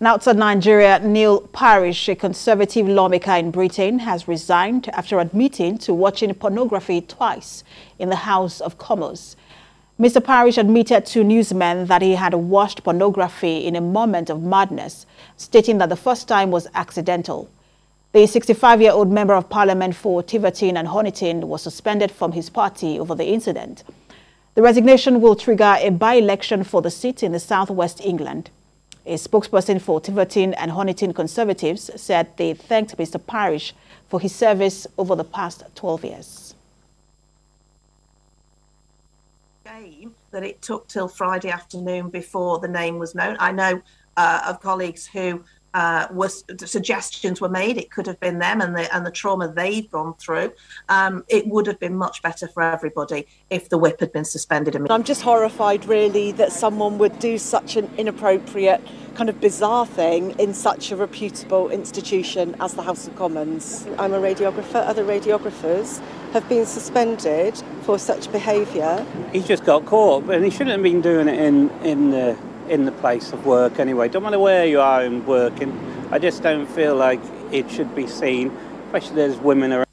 Now to Nigeria, Neil Parish, a conservative lawmaker in Britain, has resigned after admitting to watching pornography twice in the House of Commons. Mr. Parish admitted to newsmen that he had watched pornography in a moment of madness, stating that the first time was accidental. The 65-year-old Member of Parliament for Tiverton and Honiton was suspended from his party over the incident. The resignation will trigger a by-election for the seat in the southwest England. A spokesperson for Tiverton and Honiton Conservatives said they thanked Mr. Parish for his service over the past 12 years. That it took till Friday afternoon before the name was known. I know of colleagues who suggestions were made. It could have been them and the trauma they've gone through. It would have been much better for everybody if the whip had been suspended immediately. I'm just horrified, really, that someone would do such an inappropriate, kind of bizarre thing in such a reputable institution as the House of Commons. I'm a radiographer. Other radiographers have been suspended for such behaviour. He's just got caught, and he shouldn't have been doing it in the place of work anyway. Don't matter where you are in working, I just don't feel like it should be seen, especially there's women around.